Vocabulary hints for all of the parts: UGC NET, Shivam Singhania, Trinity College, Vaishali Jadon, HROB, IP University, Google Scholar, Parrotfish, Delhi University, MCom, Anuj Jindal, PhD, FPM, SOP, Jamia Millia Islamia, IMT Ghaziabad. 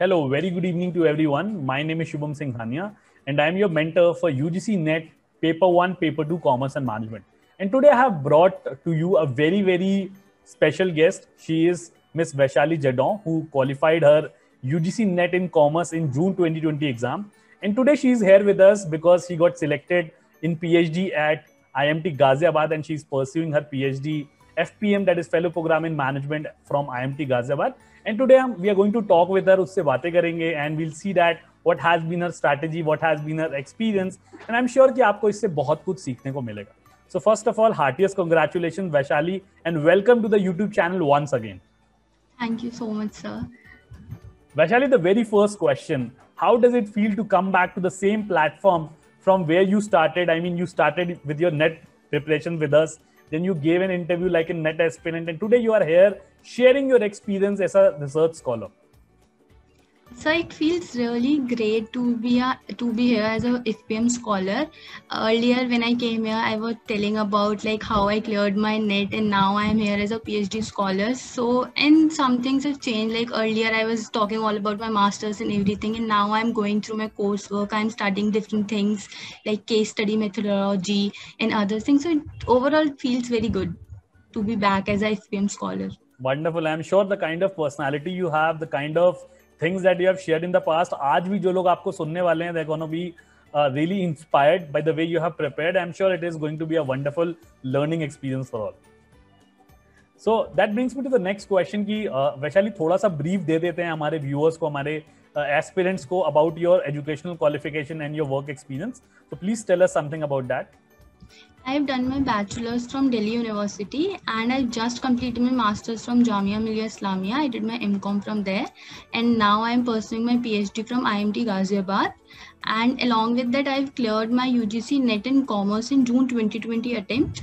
Hello, very good evening to everyone. My name is Shivam Singhania and I am your mentor for UGC NET Paper 1, Paper 2 Commerce and Management. And today I have brought to you a very special guest. She is Miss Vaishali Jadon, who qualified her UGC NET in Commerce in June 2020 exam. And today she is here with us because she got selected in PhD at IMT Ghaziabad and she is pursuing her PhD FPM, that is Fellow Program in Management from IMT Ghaziabad. And today we are going to talk with her, usse baatein karenge, and we'll see that what has been her strategy, what has been her experience, and I'm sure कि आपको इससे बहुत कुछ सीखने को मिलेगा. So first of all, heartiest congratulations, Vaishali, and welcome to the YouTube channel once again. Thank you so much, sir. Vaishali, the very first question: how does it feel to come back to the same platform from where you started? I mean, you started with your NET preparation with us. Then you gave an interview like a NET aspirant, and today you are here sharing your experience as a research scholar. So it feels really great to be here as a FPM scholar. Earlier when I came here, I was telling about like how I cleared my NET, and now I am here as a PhD scholar. So, and some things have changed. Like earlier, I was talking all about my masters and everything, and now I am going through my coursework. I am studying different things like case study methodology and other things. So it overall feels very good to be back as a FPM scholar. Wonderful. I am sure the kind of personality you have, the kind of things that you have shared in the past, आज भी जो लोग आपको सुनने वाले हैं, they're gonna be really inspired by the way you have prepared. I'm sure it is going to be a wonderful learning experience for all. So that brings me to the next question कि वैशाली थोड़ा सा brief दे देते हैं हमारे viewers को, हमारे aspirants को about your educational qualification and your work experience. So please tell us something about that. I have done my bachelor's from Delhi University and I just completed my master's from Jamia Millia Islamia. I did my MCom from there and now I am pursuing my PhD from IMT Ghaziabad. And along with that, I have cleared my UGC NET in Commerce in June 2020 attempt.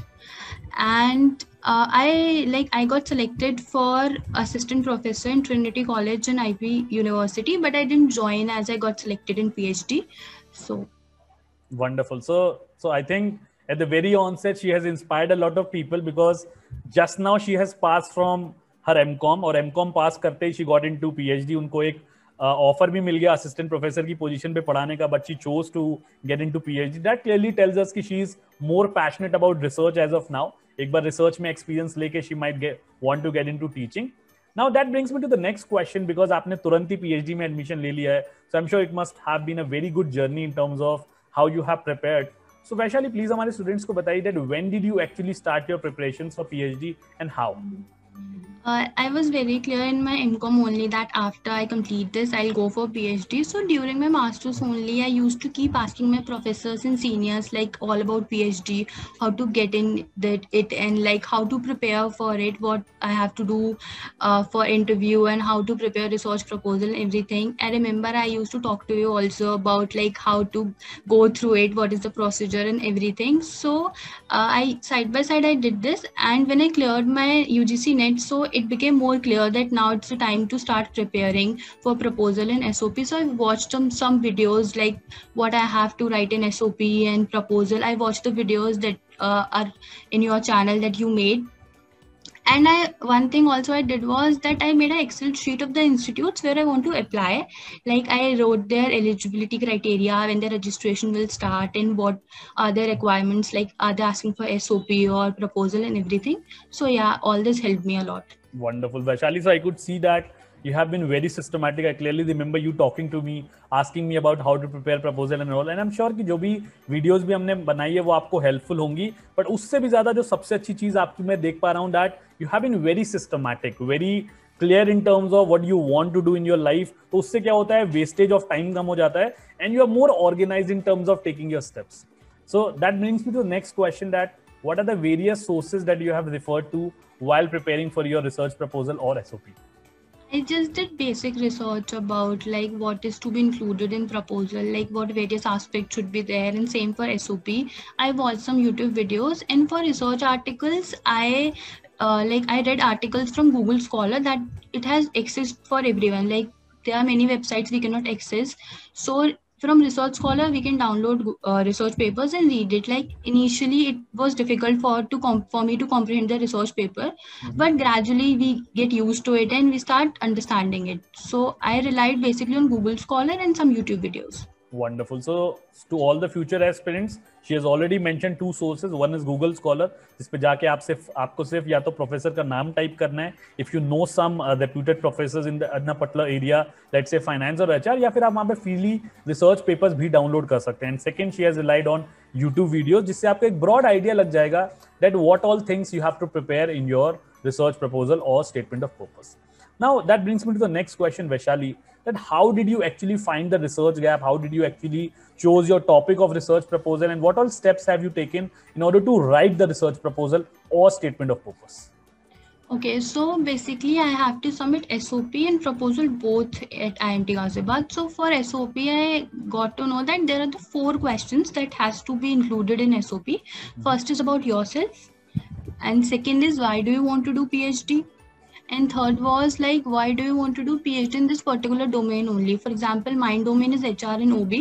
And I got selected for assistant professor in Trinity College and IP University, but I didn't join as I got selected in PhD. So wonderful. So I think at the very onset, she has inspired a lot of people because just now she has passed from her MCom और MCom pass करते ही she got into PhD. उनको एक offer भी मिल गया assistant professor की position पे पढ़ाने का, but she chose to get into PhD. That clearly tells us कि she is more passionate about research as of now. एक बार research में experience लेके she might want to get into teaching. Now that brings me to the next question because आपने तुरंत ही PhD में admission ले लिया है, so I'm sure it must have been a very good journey in terms of how you have prepared. So Vaishali, please हमारे students को बताइए that when did you actually start your preparations for PhD and how? I was very clear in my MCom only that after I complete this, I'll go for PhD. So during my master's only, I used to keep asking my professors and seniors like all about PhD, how to get in it and like how to prepare for it, what I have to do for interview and how to prepare research proposal and everything. I remember I used to talk to you also about like how to go through it, what is the procedure and everything. So I side by side I did this, and when I cleared my UGC NET, so it became more clear that now it's the time to start preparing for proposal and SOP. So I've watched some videos like what I have to write in SOP and proposal. I watched the videos that are in your channel that you made. And one thing also I did was that I made an Excel sheet of the institutes where I want to apply. Like I wrote their eligibility criteria, when their registration will start, and what are their requirements, like are they asking for SOP or proposal and everything. So yeah, all this helped me a lot. Wonderful, Vaishali. So I could see that you have been very systematic. I clearly remember you talking to me, asking me about how to prepare proposal and all. And I'm sure कि जो भी videos भी हमने बनाई है वो आपको helpful होंगी. But उससे भी ज़्यादा जो सबसे अच्छी चीज़ आपकी मैं देख पा रहा हूँ that you have been very systematic, very clear in terms of what you want to do in your life. तो उससे क्या होता है, वेस्टेज ऑफ टाइम कम हो जाता है and you are more organized in terms of taking your steps. So that brings me to the next question that what are the various sources that you have referred to while preparing for your research proposal or SOP? I just did basic research about like what is to be included in proposal, like what various aspects should be there, and same for SOP. I watched some YouTube videos, and for research articles, I read articles from Google Scholar that it has access for everyone. Like there are many websites we cannot access, so From Research Scholar, we can download research papers and read it. Like initially, it was difficult for me to comprehend the research paper, but gradually we get used to it and we start understanding it. So I relied basically on Google Scholar and some YouTube videos. Wonderful. So to all the future aspirants, she has already mentioned two sources. One is Google Scholar, जिस पे जाके आप आपको सिर्फ या तो professor का नाम टाइप करना है. If you know some reputed professors in a particular area, let's say finance or HR, या फिर आप वहाँ पे freely research papers भी download कर सकते हैं. And second, she has relied on YouTube videos, जिससे आपको एक broad idea लग जाएगा that what all things you have to prepare in your research proposal or statement of purpose. Now that brings me to the next question, Vaishali. That how did you actually find the research gap? How did you actually choose your topic of research proposal, and what all steps have you taken in order to write the research proposal or statement of purpose? Okay, so basically I have to submit SOP and proposal both at IMT Ghaziabad. So for SOP, I got to know that there are the 4 questions that has to be included in SOP. First is about yourself, and second is why do you want to do PhD? And third was like, why do you want to do PhD in this particular domain only? For example, my domain is HR and OB.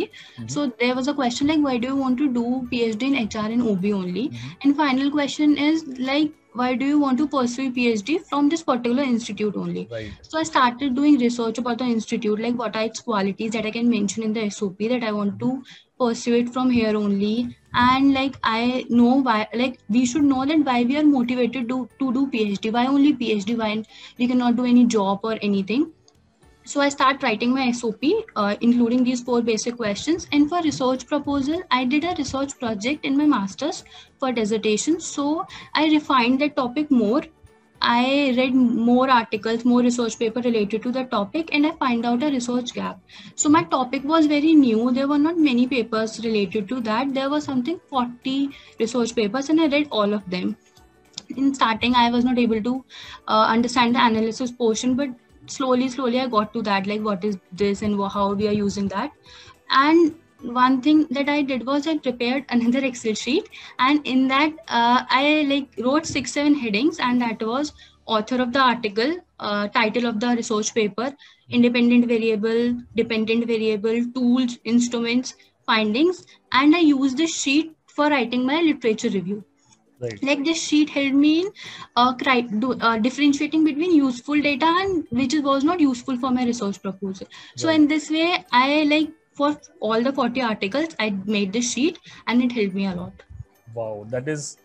So there was a question like, why do you want to do PhD in HR and OB only? And final question is like, why do you want to pursue PhD from this particular institute only? Right. So I started doing research about the institute, like what are its qualities that I can mention in the SOP that I want to pursue it from here only. And like I know why, like we should know that why we are motivated to do PhD, why only PhD, why we cannot do any job or anything. So I start writing my SOP, including these 4 basic questions. And for research proposal, I did a research project in my master's for dissertation. So I refined that topic more. I read more articles, more research paper related to the topic, and I find out a research gap. So my topic was very new. There were not many papers related to that. There were something 40 research papers, and I read all of them. In starting, I was not able to understand the analysis portion, but slowly I got to that, like what is this and how we are using that. And one thing that I did was I prepared another Excel sheet, and in that I like wrote 6-7 headings, and that was author of the article, title of the research paper, dependent variable, tools, instruments, findings, and I used this sheet for writing my literature review. Right. Like this sheet helped me in differentiating between useful data and which was not useful for my research proposal. So in this way, I like for all the 40 articles, I made this sheet, and it helped me a lot. Wow, that is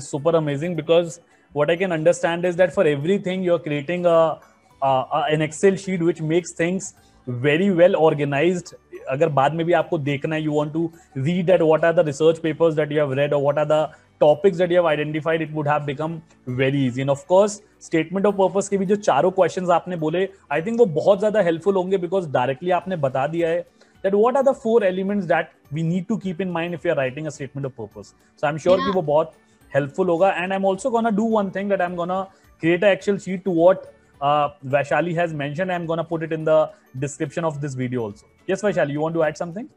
super amazing, because what I can understand is that for everything you're creating an Excel sheet, which makes things very well organized. अगर बाद में भी आपको देखना है, you want to read that what are the research papers that you have read or what are the topics that you have identified, it would have become very easy. And of course, statement of purpose के भी जो 4 questions आपने बोले, I think वो बहुत ज़्यादा helpful होंगे, because directly आपने बता दिया है that what are the 4 elements that we need to keep in mind if you are writing a statement of purpose. So I'm sure कि वो बहुत helpful होगा. And I'm also gonna do one thing, that I'm gonna create an Excel sheet to what Vaishali has mentioned. I'm gonna put it in the description of this video also. Yes, Vaishali, you want to add something?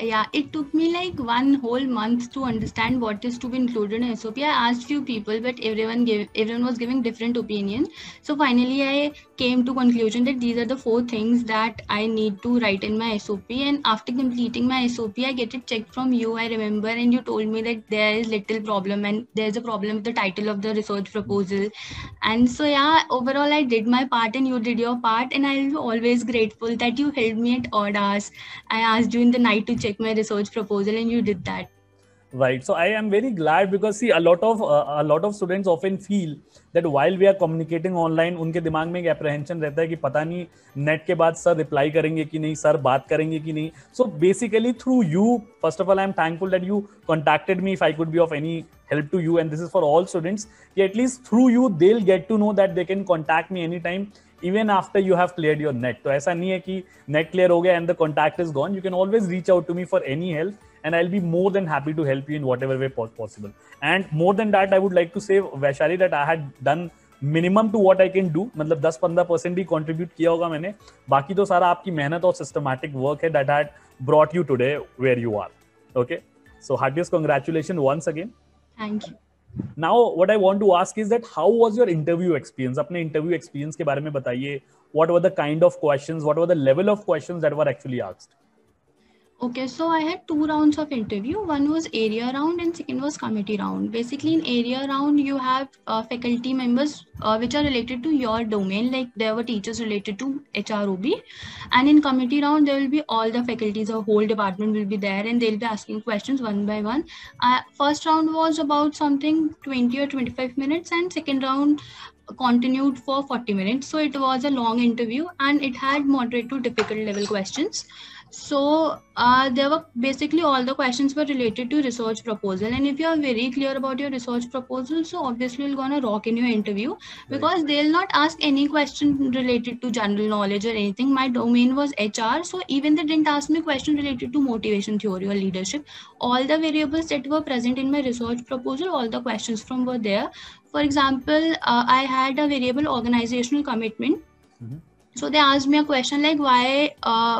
Yeah, it took me like 1 whole month to understand what is to be included in SOP. I asked few people, but everyone was giving different opinions. So finally, I came to conclusion that these are the 4 things that I need to write in my SOP. And after completing my SOP, I get it checked from you. I remember, and you told me that there is little problem, and there is a problem with the title of the research proposal. And so yeah, overall, I did my part, and you did your part. And I will always grateful that you helped me at odd hours. I asked you in the night to check my research proposal, and you did that. Right. So I am very glad, because see, a lot of students often feel that while we are communicating online, उनके दिमाग में एक apprehension रहता है कि पता नहीं net के बाद सर reply करेंगे कि नहीं, सर बात करेंगे कि नहीं. So basically through you, first of all, I am thankful that you contacted me if I could be of any help to you, and this is for all students. At least through you, they'll get to know that they can contact me anytime. Even after you have cleared your net, तो ऐसा नहीं है कि net clear हो गया and the contact is gone. You can always reach out to me for any help, and I'll be more than happy to help you in whatever way possible. And more than that, I would like to say, Vaishali, that I had done minimum to what I can do. मतलब 10-15% भी contribute किया होगा मैंने. बाकी तो सारा आपकी मेहनत और systematic work है that had brought you today where you are. Okay, so heartiest congratulations once again. Thank you. Now, what I want to ask is that how was your interview experience? अपने interview experience के बारे में बताइए. What were the kind of questions? What were the level of questions that were actually asked? Okay, so I had two rounds of interview. One was area round and second was committee round. Basically, in area round, you have faculty members which are related to your domain. Like there were teachers related to HROB, and in committee round, there will be all the faculties, the whole department will be there, and they'll be asking questions one by one. First round was about something 20 or 25 minutes, and second round continued for 40 minutes. So it was a long interview, and it had moderate to difficult level questions. So there were basically all the questions were related to research proposal, and if you are very clear about your research proposal, so obviously you're gonna rock in your interview, because they'll not ask any question related to general knowledge or anything. My domain was HR, so even they didn't ask me question related to motivation theory or leadership. All the variables that were present in my research proposal, all the questions from were there. For example, I had a variable organizational commitment. Mm-hmm. So they asked me a question like, why,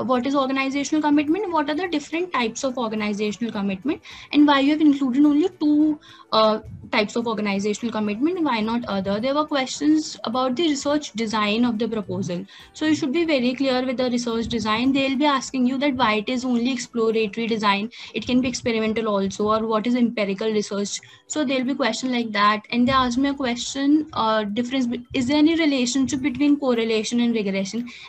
what is organizational commitment? What are the different types of organizational commitment, and why you have included only two types of organizational commitment? Why not other? There were questions about the research design of the proposal. So you should be very clear with the research design. They'll be asking you that why it is only exploratory design. It can be experimental also, or what is empirical research. So there'll be question like that. And they asked me a question, difference, is there any relationship between correlation and regression?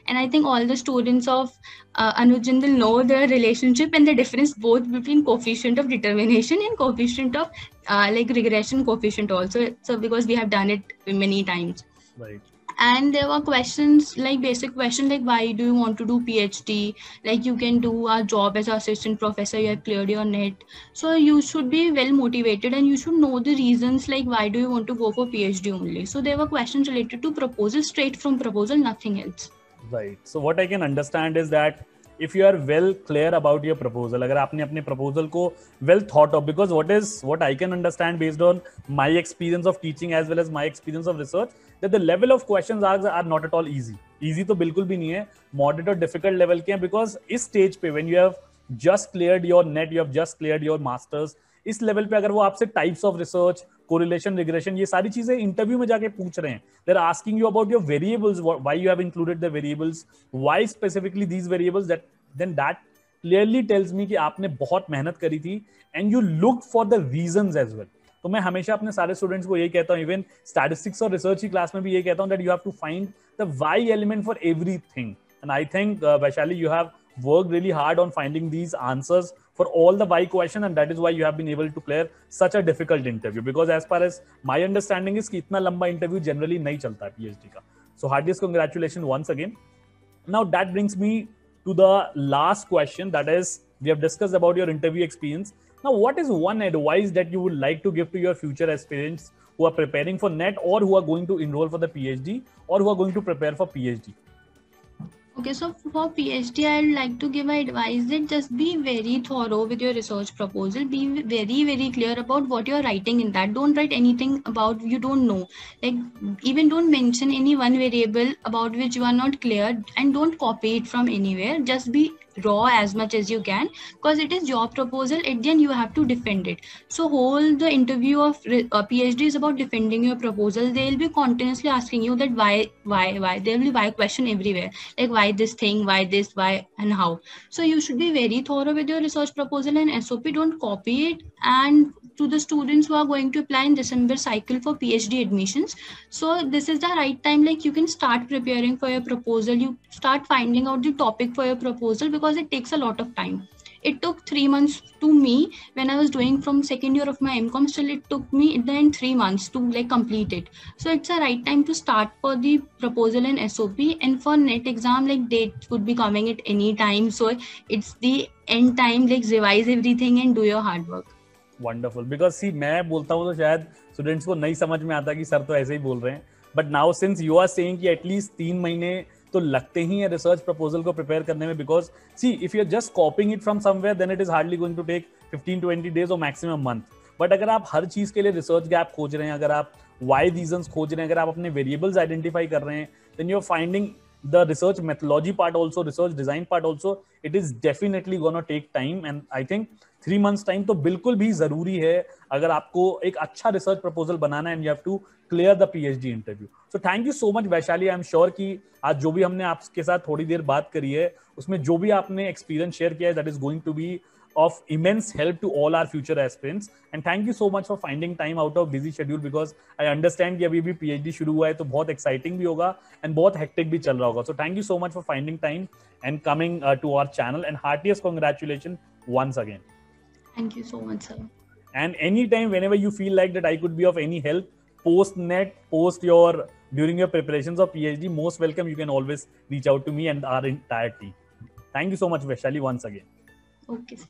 And I think all the students of Anuj Jindal know the relationship and the difference both between coefficient of determination and coefficient of like regression coefficient also. So because we have done it many times. Right. And there were questions like basic questions like, why do you want to do PhD? Like you can do a job as an assistant professor, you have cleared your NET. So you should be well motivated and you should know the reasons like, why do you want to go for PhD only? So there were questions related to proposal, straight from proposal, nothing else. Right. So what I can understand is that if you are well clear about your proposal, अगर आपने अपने proposal को well thought of, because what I can understand based on my experience of teaching as well as my experience of research, that the level of questions are not at all easy. Easy तो बिल्कुल भी नहीं है, moderate और difficult level के हैं, because इस stage पे when you have just cleared your net, you have just cleared your masters, इस level पे अगर वो आपसे types of research, correlation, regression, ये सारी चीजें interview में जाके पूछ रहे हैं. They're asking you about your variables, why you have included the variables, why specifically these variables, that then that clearly tells me कि आपने बहुत मेहनत करी थी and you looked for the reasons as well. तो मैं हमेशा अपने सारे स्टूडेंट्स को यही कहता हूँ, इवन स्टैटिस्टिक्स और रिसर्च की क्लास में भी यही कहता हूँ, that you have to find the why element for everything. And I think Vaishali, you have worked really hard on finding these answers for all the why question, and that is why you have been able to clear such a difficult interview, because as far as my understanding is कि इतना लंबा interview generally नहीं चलता है PhD का. So heartiest congratulations once again. Now that brings me to the last question, that is, we have discussed about your interview experience. Now what is one advice that you would like to give to your future aspirants who are preparing for NET or who are going to enroll for the PhD or who are going to prepare for PhD? Okay, so for PhD, I'd like to give advice that just be very thorough with your research proposal. Be very, very clear about what you're writing in that. Don't write anything about you don't know. Like even don't mention any one variable about which you are not clear, and don't copy it from anywhere. Just be raw as much as you can, because it is your proposal. At the end, you have to defend it. So whole the interview of PhD is about defending your proposal. They'll be continuously asking you that why. There will be why question everywhere. Like why this thing, why this, why and how. So you should be very thorough with your research proposal and SOP. Don't copy it. And to the students who are going to apply in December cycle for PhD admissions, so this is the right time. Like you can start preparing for your proposal. You start finding out the topic for your proposal, because it takes a lot of time. It took 3 months to me when I was doing from second year of my MCom. Still, it took me then 3 months to like complete it. So it's a right time to start for the proposal and SOP. And for NET exam, like dates would be coming at any time. So it's the end time. Like revise everything and do your hard work. Wonderful. Because see, मैं बोलता हूँ तो शायद students को नहीं समझ में आता कि सर तो ऐसे ही बोल रहे हैं. But now since you are saying कि at least 3 महीने तो लगते ही है रिसर्च प्रपोजल को प्रिपेयर करने में, because see if you are just copying it from somewhere then it is hardly going to take 15-20 days और मैक्सिमम मंथ. बट अगर आप हर चीज के लिए रिसर्च गैप खोज रहे हैं, अगर आप वाई रीजंस खोज रहे हैं, अगर आप अपने वेरिएबल्स आइडेंटिफाई कर रहे हैं, then you are finding the research methodology part also, research design part also, it is definitely gonna take time. And I think 3 months time तो बिल्कुल भी जरूरी है अगर आपको एक अच्छा research proposal बनाना है, and you have to clear the PhD interview. So thank you so much Vaishali, I'm sure कि आज जो भी हमने आपके साथ थोड़ी देर बात करी है उसमें जो भी आपने experience share किया है that is going to be of immense help to all our future aspirants. And thank you so much for finding time out of busy schedule because I understand कि अभी भी PhD शुरू हुआ है तो बहुत exciting भी होगा and बहुत hectic भी चल रहा होगा. So thank you so much for finding time and coming to our channel and heartiest congratulations once again. Thank you so much, sir. And anytime, whenever you feel like that I could be of any help, post net, post your during your preparations of PhD, most welcome. You can always reach out to me and our entire team. Thank you so much, Vaishali, once again. Okay.